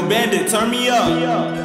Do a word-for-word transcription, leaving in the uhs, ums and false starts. Yo, Bandit, turn me up.